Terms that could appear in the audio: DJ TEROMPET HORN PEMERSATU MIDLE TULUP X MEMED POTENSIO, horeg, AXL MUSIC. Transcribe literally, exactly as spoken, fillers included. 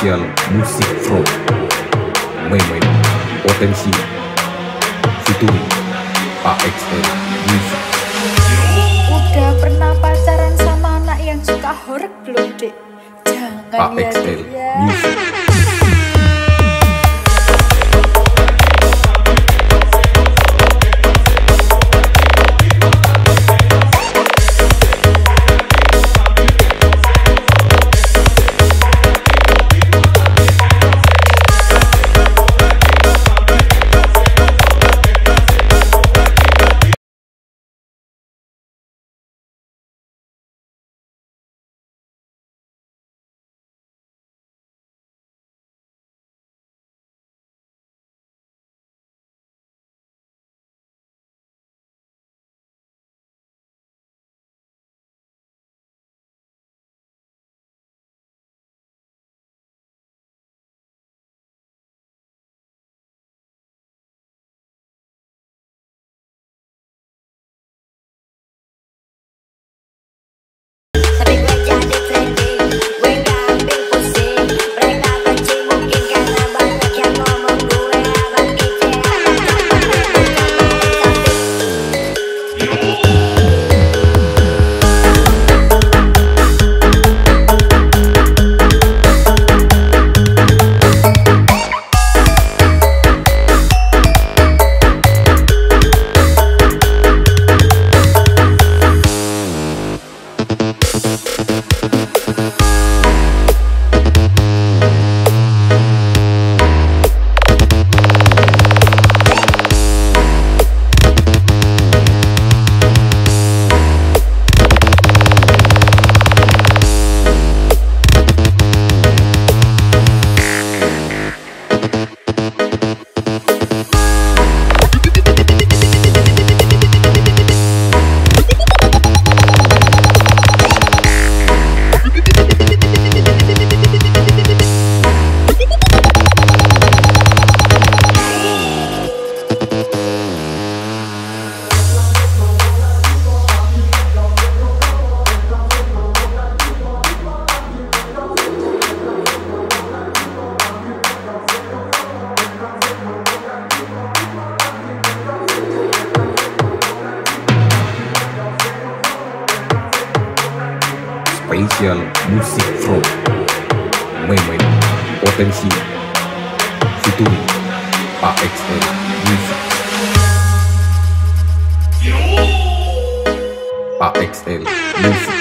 A X L Musik Pro Memed Potensio featuring A X L Music. Udah pernah pacaran sama anak yang suka horeg belum, Dek? Jangan A X L ya Music. Spesial musik from Memed Potensio featuring A X L Music. A X L Music.